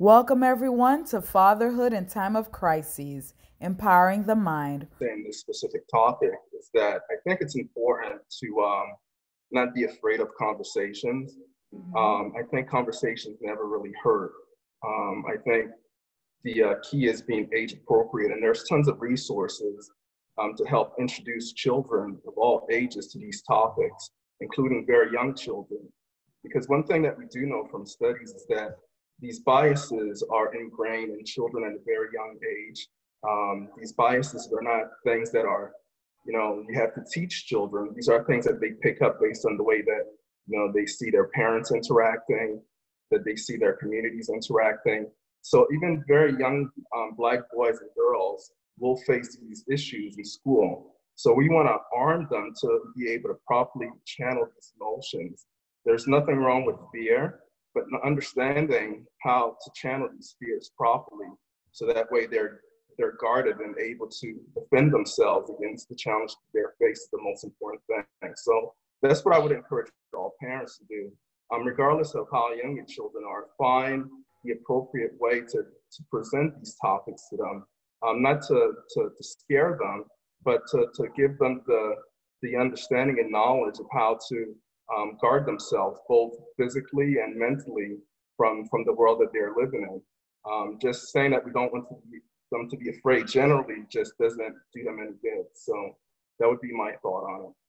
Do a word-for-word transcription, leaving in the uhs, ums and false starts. Welcome, everyone, to Fatherhood in Time of Crises, Empowering the Mind. In this specific topic is that I think it's important to um, not be afraid of conversations. Mm-hmm. um, I think conversations never really hurt. Um, I think the uh, key is being age appropriate, and there's tons of resources um, to help introduce children of all ages to these topics, including very young children. Because one thing that we do know from studies is that these biases are ingrained in children at a very young age. Um, these biases are not things that are, you know, you have to teach children. These are things that they pick up based on the way that, you know, they see their parents interacting, that they see their communities interacting. So even very young um, Black boys and girls will face these issues in school. So we want to arm them to be able to properly channel these emotions. There's nothing wrong with fear, but understanding how to channel these fears properly, so that way they're they're guarded and able to defend themselves against the challenge they're facing. The most important thing. So that's what I would encourage all parents to do, um, regardless of how young your children are. Find the appropriate way to to present these topics to them, um, not to, to to scare them, but to to give them the the understanding and knowledge of how to Um, guard themselves both physically and mentally from from the world that they're living in. Um, just saying that we don't want to be, them to be afraid generally just doesn't do them any good. So that would be my thought on it.